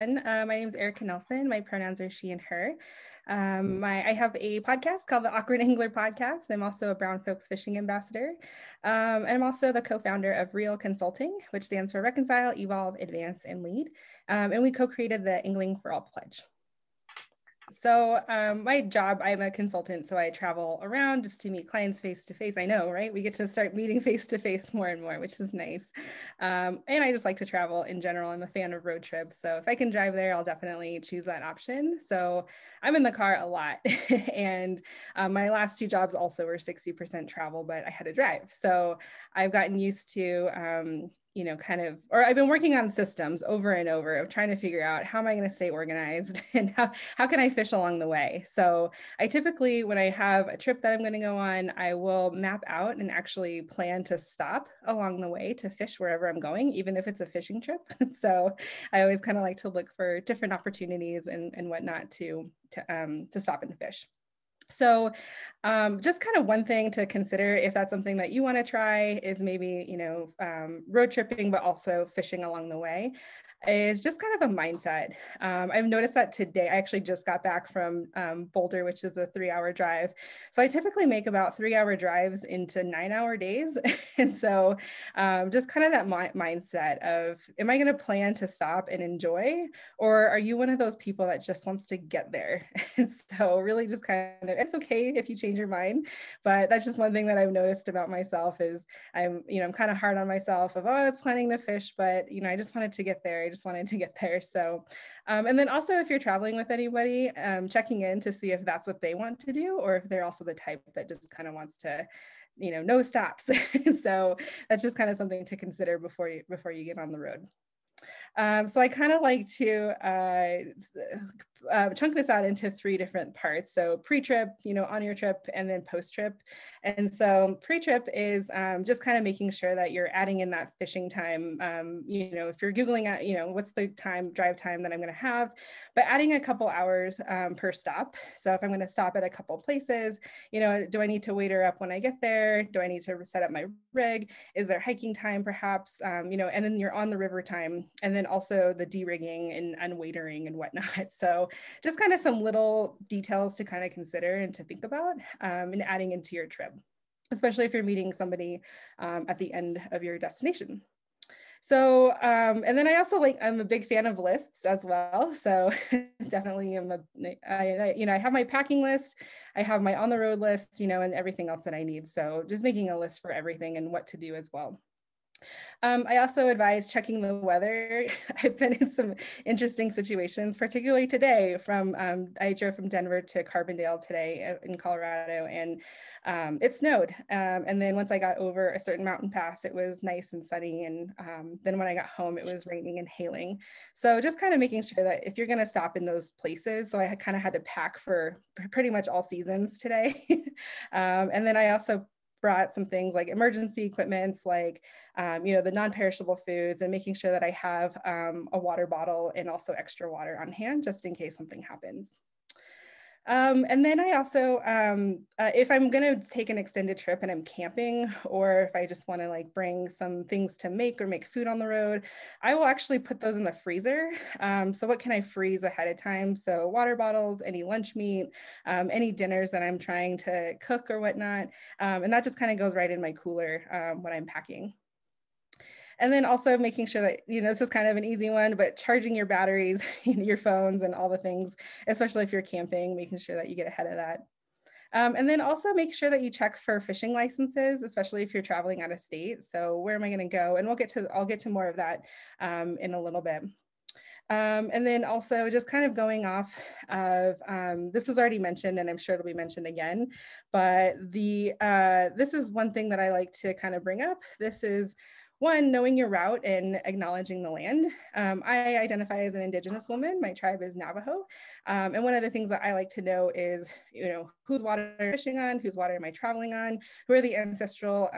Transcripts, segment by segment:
My name is Erica Nelson. My pronouns are she and her. I have a podcast called the Awkward Angler Podcast. I'm also a Brown Folks Fishing Ambassador. And I'm also the co-founder of Real Consulting, which stands for Reconcile, Evolve, Advance, and Lead. And we co-created the Angling for All Pledge. So my job, I'm a consultant, so I travel around just to meet clients face to face. I know, right? We get to start meeting face to face more and more, which is nice. And I just like to travel in general. I'm a fan of road trips. So if I can drive there, I'll definitely choose that option. So I'm in the car a lot. And my last two jobs also were 60% travel, but I had to drive. So I've gotten used to, I've been working on systems over and over of trying to figure out how am I going to stay organized and how can I fish along the way. So I typically, when I have a trip that I'm going to go on, I will map out and actually plan to stop along the way to fish wherever I'm going, even if it's a fishing trip. So I always kind of like to look for different opportunities and whatnot to stop and fish. So just kind of one thing to consider if that's something that you want to try is maybe, road tripping, but also fishing along the way, is just kind of a mindset. I've noticed that today, I actually just got back from Boulder, which is a 3-hour drive. So I typically make about 3-hour drives into 9-hour days. And so just kind of that mindset of, am I going to plan to stop and enjoy? Or are you one of those people that just wants to get there? And so really just kind of, it's okay if you change your mind, but that's just one thing that I've noticed about myself is I'm kind of hard on myself of, I was planning to fish, but, I just wanted to get there. So, and then also if you're traveling with anybody, checking in to see if that's what they want to do, or if they're also the type that just kind of wants to, no stops. So that's just kind of something to consider before you get on the road. So I kind of like to chunk this out into 3 different parts. So pre-trip, on your trip, and then post-trip. And so pre-trip is just kind of making sure that you're adding in that fishing time. If you're Googling at, what's the drive time that I'm going to have, but adding a couple hours per stop. So if I'm going to stop at a couple places, do I need to wait her up when I get there? Do I need to set up my rig? Is there hiking time perhaps? And then you're on the river time, and then also the de-rigging and unwadering and whatnot. So just kind of some little details to kind of consider and to think about and adding into your trip, especially if you're meeting somebody at the end of your destination. So, and then I also I'm a big fan of lists as well. So definitely I have my packing list, I have my on the road list, and everything else that I need. So just making a list for everything and what to do as well. I also advise checking the weather. I've been in some interesting situations, particularly today. I drove from Denver to Carbondale today in Colorado, and it snowed. And then once I got over a certain mountain pass, it was nice and sunny. And then when I got home, it was raining and hailing. So just kind of making sure that if you're going to stop in those places, so I kind of had to pack for pretty much all seasons today. And then I also brought some things like emergency equipments, the non-perishable foods, and making sure that I have a water bottle and also extra water on hand just in case something happens. And then I also, if I'm going to take an extended trip and I'm camping, or if I just want to bring some things to make or make food on the road, I will actually put those in the freezer. So what can I freeze ahead of time? So water bottles, any lunch meat, any dinners that I'm trying to cook or whatnot. And that just kind of goes right in my cooler when I'm packing. And then also making sure that, this is kind of an easy one, but charging your batteries, your phones and all the things, especially if you're camping, making sure that you get ahead of that. And then also make sure that you check for fishing licenses, especially if you're traveling out of state. So where am I going to go? And I'll get to more of that in a little bit. And then also just kind of going off of, this was already mentioned and I'm sure it'll be mentioned again, but this is one thing that I like to kind of bring up. This is, 1, knowing your route and acknowledging the land. I identify as an Indigenous woman. My tribe is Navajo. And one of the things that I like to know is, whose water am I fishing on? Whose water am I traveling on? Who are the ancestral,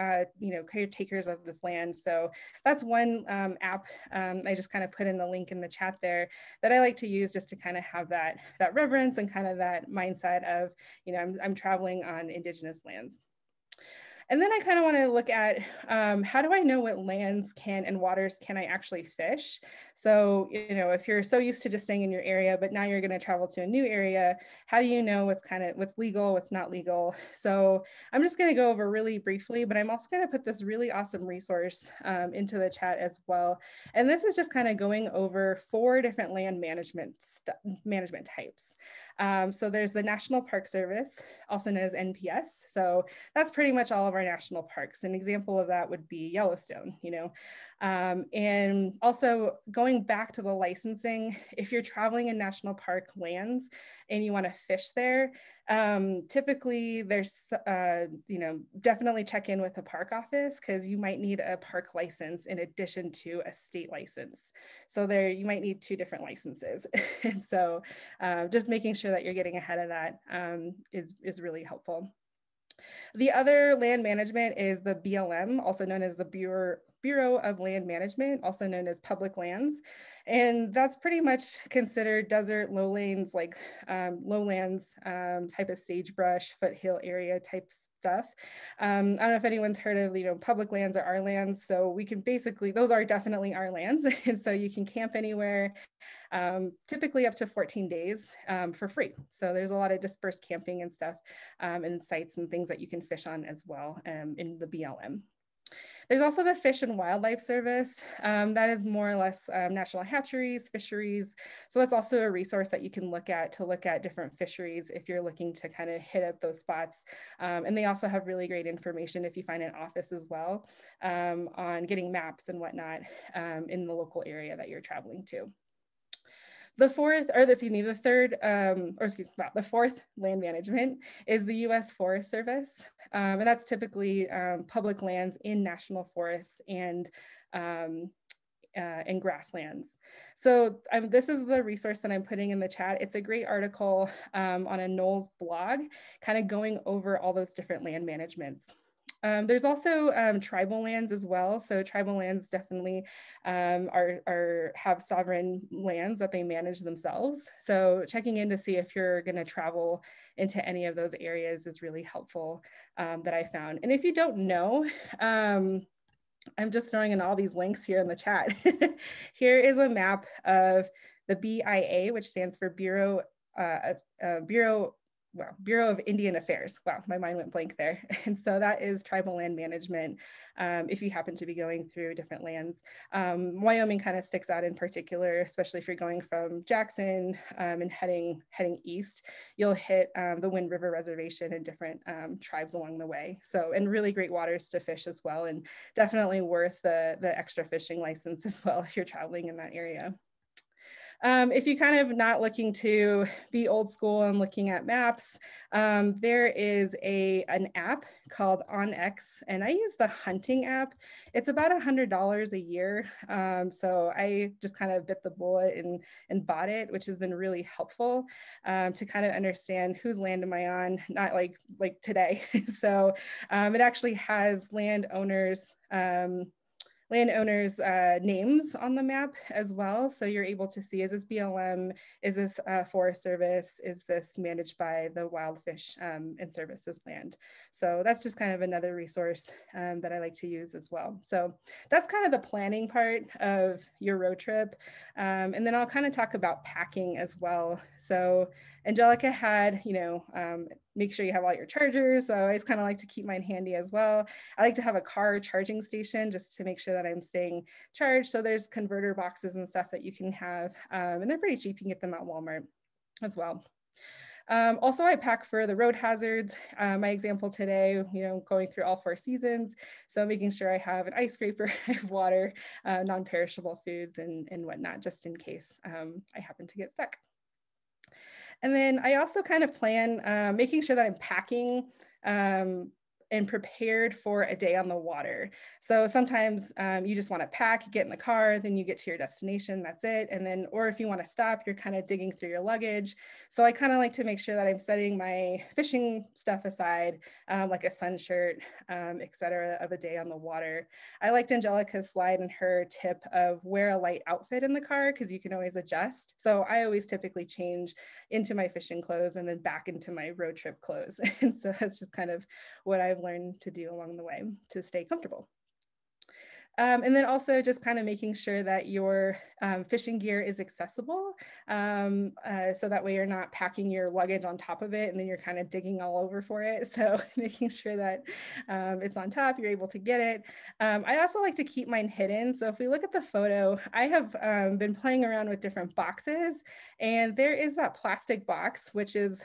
caretakers of this land? So that's one app. I just kind of put in the link in the chat there that I like to use just to kind of have that reverence and kind of that mindset of, I'm traveling on Indigenous lands. And then I kind of want to look at how do I know what lands can and waters can I actually fish? So, you know, if you're so used to just staying in your area, but now you're going to travel to a new area, how do you know what's kind of what's legal, what's not legal? So I'm just going to go over really briefly, but I'm also going to put this really awesome resource into the chat as well. And this is just kind of going over 4 different land management types. So there's the National Park Service, also known as NPS. So that's pretty much all of our national parks. An example of that would be Yellowstone, you know. And also going back to the licensing, if you're traveling in national park lands and you want to fish there, typically there's, you know, definitely check in with the park office because you might need a park license in addition to a state license. So there you might need 2 different licenses. And so just making sure that you're getting ahead of that is really helpful. The other land management is the BLM, also known as the Bureau of Land Management, also known as public lands. And that's pretty much considered desert, lowlands, like lowlands type of sagebrush, foothill area type stuff. I don't know if anyone's heard of, you know, public lands or our lands. So we can basically, those are definitely our lands. And so you can camp anywhere, typically up to 14 days for free. So there's a lot of dispersed camping and stuff and sites and things that you can fish on as well in the BLM. There's also the Fish and Wildlife Service. That is more or less national hatcheries, fisheries. So that's also a resource that you can look at to look at different fisheries if you're looking to kind of hit up those spots. And they also have really great information if you find an office as well on getting maps and whatnot in the local area that you're traveling to. The fourth land management is the U.S. Forest Service, and that's typically public lands in national forests and grasslands. So this is the resource that I'm putting in the chat. It's a great article on a Knowles blog, kind of going over all those different land managements. There's also tribal lands as well. So tribal lands definitely have sovereign lands that they manage themselves. So checking in to see if you're going to travel into any of those areas is really helpful that I found. And if you don't know, I'm just throwing in all these links here in the chat. Here is a map of the BIA, which stands for Bureau of Indian Affairs. Wow, my mind went blank there. And so that is tribal land management if you happen to be going through different lands. Wyoming kind of sticks out in particular, especially if you're going from Jackson and heading east, you'll hit the Wind River Reservation and different tribes along the way. So, and really great waters to fish as well, and definitely worth the extra fishing license as well if you're traveling in that area. If you're kind of not looking to be old school and looking at maps, there is an app called OnX, and I use the hunting app. It's about $100 a year, so I just kind of bit the bullet and bought it, which has been really helpful to kind of understand whose land am I on, not like today. So it actually has landowners' names on the map as well. So you're able to see, is this BLM? Is this Forest Service? Is this managed by the Wild Fish and Services land? So that's just kind of another resource that I like to use as well. So that's kind of the planning part of your road trip. And then I'll kind of talk about packing as well. So Angelica had, you know, make sure you have all your chargers. So I always kind of like to keep mine handy as well. I like to have a car charging station just to make sure that I'm staying charged. So there's converter boxes and stuff that you can have. And they're pretty cheap. You can get them at Walmart as well. Also, I pack for the road hazards. My example today, you know, going through all 4 seasons. So making sure I have an ice scraper, I have water, non-perishable foods and whatnot, just in case I happen to get stuck. And then I also kind of plan making sure that I'm packing and prepared for a day on the water. So sometimes you just want to pack, get in the car, then you get to your destination, that's it. And then, or if you want to stop, you're kind of digging through your luggage. So I kind of like to make sure that I'm setting my fishing stuff aside, like a sun shirt, et cetera, of a day on the water. I liked Angelica's slide and her tip of wear a light outfit in the car because you can always adjust. So I always typically change into my fishing clothes and then back into my road trip clothes. And so that's just kind of what I've I've learned to do along the way to stay comfortable. And then also just kind of making sure that your fishing gear is accessible. So that way you're not packing your luggage on top of it and then you're kind of digging all over for it. So making sure that it's on top, you're able to get it. I also like to keep mine hidden. So if we look at the photo, I have been playing around with different boxes, and there is that plastic box, which is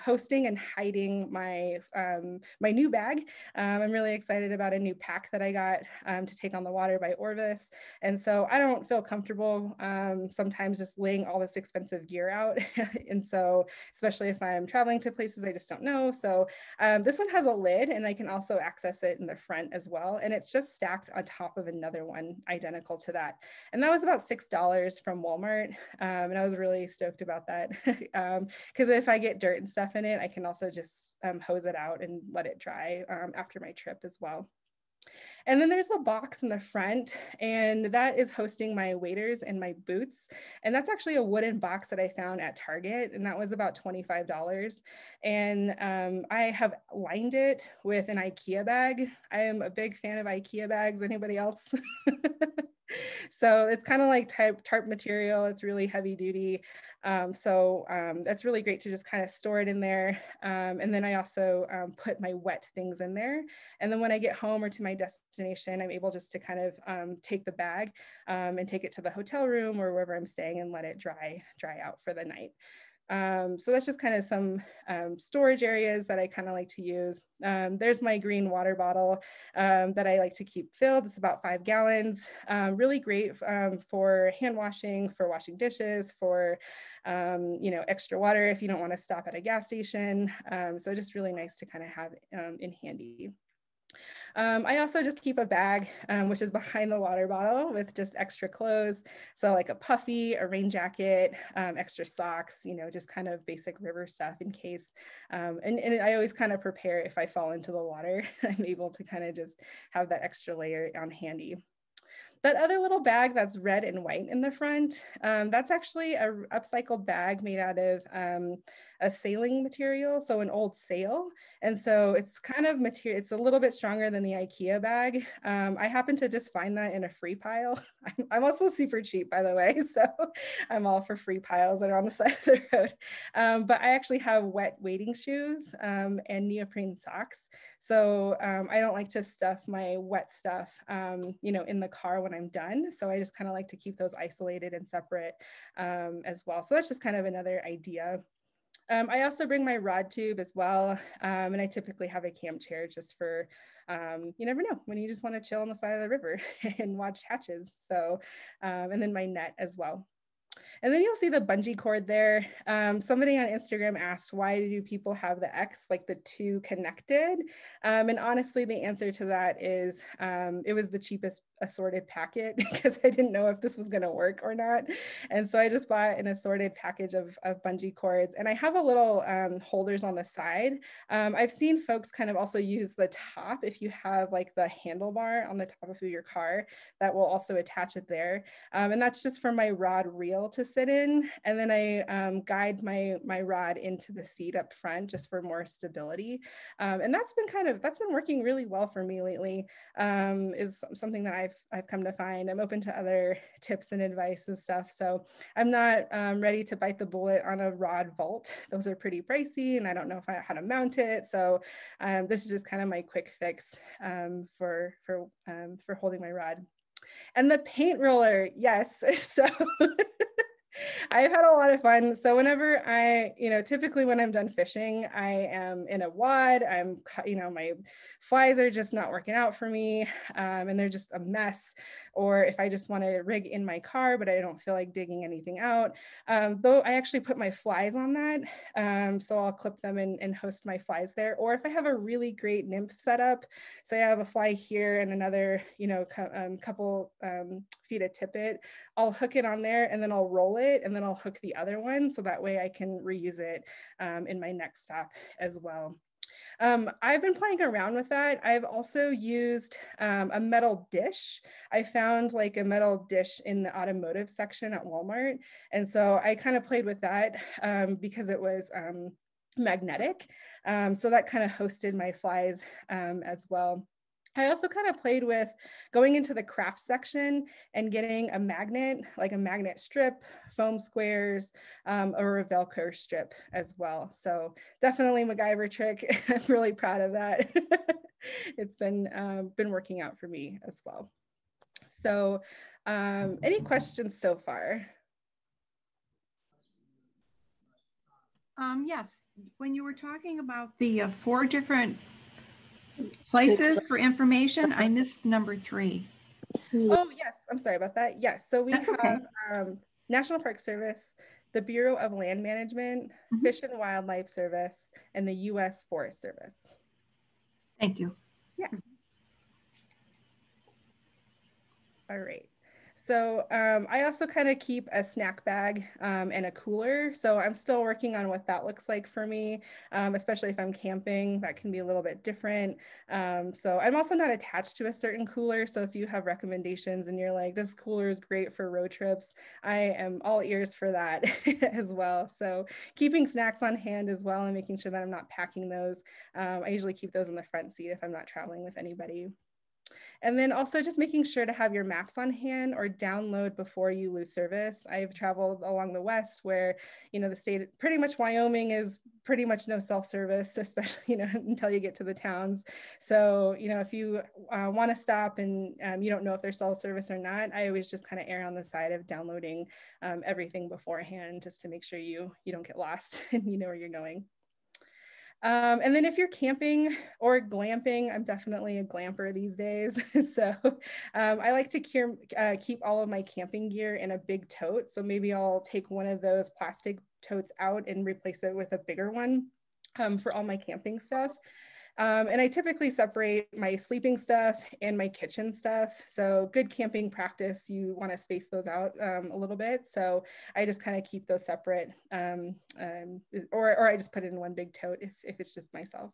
hosting and hiding my my new bag. I'm really excited about a new pack that I got to take on the water by Orvis, and so I don't feel comfortable sometimes just laying all this expensive gear out and so especially if I'm traveling to places I just don't know. So this one has a lid, and I can also access it in the front as well, and it's just stacked on top of another one identical to that, and that was about $6 from Walmart, and I was really stoked about that because if I get dirt and stuff in it, I can also just hose it out and let it dry after my trip as well. And then there's the box in the front, and that is hosting my waders and my boots. And that's actually a wooden box that I found at Target, and that was about $25. And I have lined it with an IKEA bag. I am a big fan of IKEA bags. Anybody else? So it's kind of like tarp material. It's really heavy duty. That's really great to just kind of store it in there. And then I also put my wet things in there. And then when I get home or to my destination, I'm able just to kind of take the bag and take it to the hotel room or wherever I'm staying and let it dry out for the night. So that's just kind of some storage areas that I kind of like to use. There's my green water bottle that I like to keep filled. It's about 5 gallons. Really great for hand washing, for washing dishes, for extra water if you don't want to stop at a gas station. So just really nice to kind of have in handy. I also just keep a bag, which is behind the water bottle, with just extra clothes. So like a puffy, a rain jacket, extra socks, just kind of basic river stuff in case. And I always kind of prepare if I fall into the water, I'm able to kind of just have that extra layer on handy. That other little bag that's red and white in the front, that's actually a upcycled bag made out of a sailing material, so an old sail. And so it's kind of material, it's a little bit stronger than the IKEA bag. I happen to just find that in a free pile. I'm also super cheap, by the way, so I'm all for free piles that are on the side of the road. But I actually have wet wading shoes and neoprene socks. So I don't like to stuff my wet stuff, in the car when I'm done. So I just kind of like to keep those isolated and separate as well. So that's just kind of another idea. I also bring my rod tube as well. And I typically have a camp chair just for, you never know when you just want to chill on the side of the river and watch hatches. So, and then my net as well. And then you'll see the bungee cord there. Somebody on Instagram asked, why do people have the X, like the two connected? And honestly, the answer to that is it was the cheapest assorted packet because I didn't know if this was going to work or not. And so I just bought an assorted package of bungee cords. And I have a little holders on the side. I've seen folks kind of also use the top if you have like the handlebar on the top of your car, that will also attach it there. And that's just for my rod reel to sit in, and then I guide my rod into the seat up front just for more stability, and that's been working really well for me lately. Is something that I've come to find. I'm open to other tips and advice and stuff, so I'm not ready to bite the bullet on a rod vault. Those are pretty pricey, and I don't know if I how to mount it. So this is just kind of my quick fix for holding my rod. And the paint roller, yes. So I've had a lot of fun. So whenever typically when I'm done fishing, I am in a wad. My flies are just not working out for me, and they're just a mess. Or if I just want to rig in my car, but I don't feel like digging anything out, though I actually put my flies on that. So I'll clip them and host my flies there. Or if I have a really great nymph setup, say I have a fly here and another, couple feet of tippet, I'll hook it on there and then I'll roll it and then I'll hook the other one, so that way I can reuse it in my next stop as well. I've been playing around with that. I've also used a metal dish. I found like a metal dish in the automotive section at Walmart, and so I kind of played with that because it was magnetic. So that kind of hosted my flies as well. I also kind of played with going into the craft section and getting a magnet, like a magnet strip, foam squares, or a Velcro strip as well. So definitely a MacGyver trick. I'm really proud of that. It's been working out for me as well. So any questions so far? Yes, when you were talking about the four different places for information, I missed number 3. Oh, yes. I'm sorry about that. Yes. So we have National Park Service, the Bureau of Land Management, Fish and Wildlife Service, and the U.S. Forest Service. Thank you. Yeah. All right. So I also kind of keep a snack bag and a cooler. So I'm still working on what that looks like for me, especially if I'm camping, that can be a little bit different. So I'm also not attached to a certain cooler. So if you have recommendations and you're like, this cooler is great for road trips, I am all ears for that as well. So keeping snacks on hand as well and making sure that I'm not packing those. I usually keep those in the front seat if I'm not traveling with anybody. And then also just making sure to have your maps on hand or download before you lose service. I've traveled along the West where, you know, the state, pretty much Wyoming is pretty much no cell service, especially, you know, until you get to the towns. So, you know, if you want to stop and you don't know if there's cell service or not, I always just kind of err on the side of downloading everything beforehand just to make sure you don't get lost and you know where you're going. And then if you're camping or glamping, I'm definitely a glamper these days. So I like to keep all of my camping gear in a big tote. So maybe I'll take one of those plastic totes out and replace it with a bigger one for all my camping stuff. And I typically separate my sleeping stuff and my kitchen stuff. So good camping practice, you want to space those out a little bit. So I just kind of keep those separate or I just put it in one big tote if it's just myself.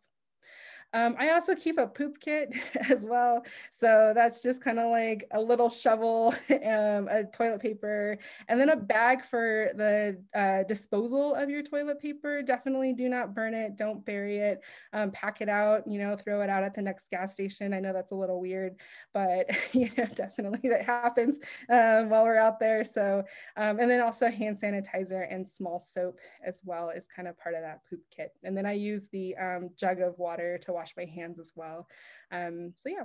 I also keep a poop kit as well. So that's just kind of like a little shovel, a toilet paper, and then a bag for the disposal of your toilet paper. Definitely do not burn it. Don't bury it. Pack it out, you know, throw it out at the next gas station. I know that's a little weird, but you know, definitely that happens while we're out there. So, and then also hand sanitizer and small soap as well is kind of part of that poop kit. And then I use the jug of water to wash my hands as well. So yeah.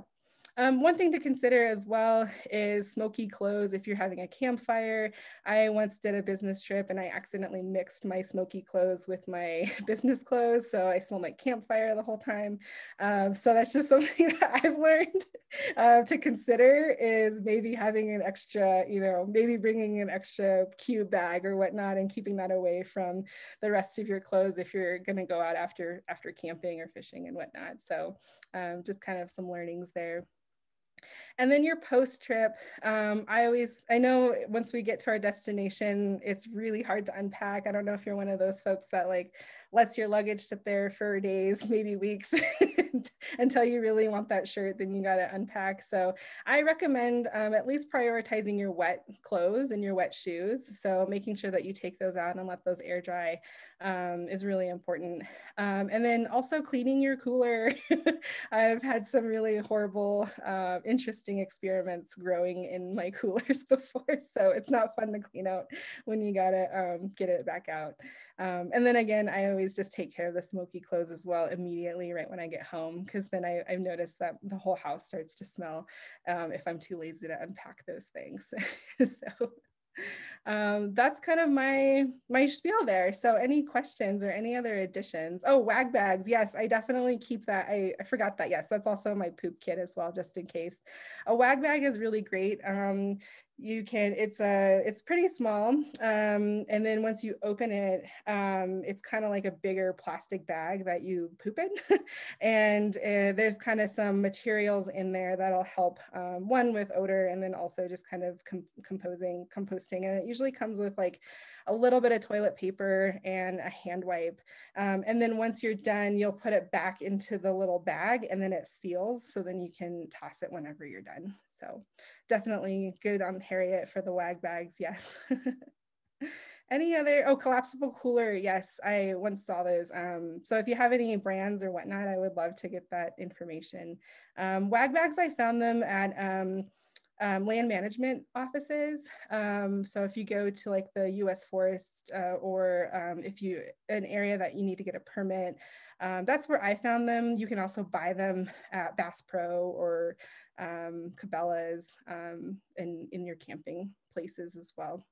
One thing to consider as well is smoky clothes if you're having a campfire. I once did a business trip and I accidentally mixed my smoky clothes with my business clothes. So I smelled like campfire the whole time. So that's just something that I've learned to consider is maybe having an extra, you know, maybe bringing an extra cube bag or whatnot and keeping that away from the rest of your clothes if you're going to go out after camping or fishing and whatnot. So just kind of some learnings there. And then your post trip, I know once we get to our destination, it's really hard to unpack. I don't know if you're one of those folks that like lets your luggage sit there for days, maybe weeks until you really want that shirt, then you got to unpack. So I recommend at least prioritizing your wet clothes and your wet shoes. So making sure that you take those out and let those air dry is really important. And then also cleaning your cooler. I've had some really horrible, interesting experiments growing in my coolers before. So it's not fun to clean out when you got to get it back out. And then again, I always just take care of the smoky clothes as well immediately right when I get home, because then I've noticed that the whole house starts to smell if I'm too lazy to unpack those things. So that's kind of my spiel there. So any questions or any other additions? Oh, wag bags. Yes, I definitely keep that. I forgot that. Yes, that's also my poop kit as well, just in case. A wag bag is really great. It's pretty small. And then once you open it, it's kind of like a bigger plastic bag that you poop in. And there's kind of some materials in there that'll help one with odor and then also just kind of composting. And it usually comes with like a little bit of toilet paper and a hand wipe. And then once you're done, you'll put it back into the little bag and then it seals. So then you can toss it whenever you're done. So definitely good on Harriet for the wag bags, yes. Any other, collapsible cooler. Yes, I once saw those. So if you have any brands or whatnot, I would love to get that information. Wag bags, I found them at land management offices. So if you go to like the U.S. Forest or if you, an area that you need to get a permit, that's where I found them. You can also buy them at Bass Pro or Cabela's in your camping places as well.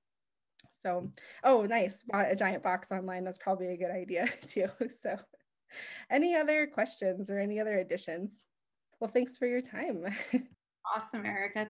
So, oh, nice, bought a giant box online. That's probably a good idea too. So any other questions or any other additions? Well, thanks for your time. Awesome, Erica.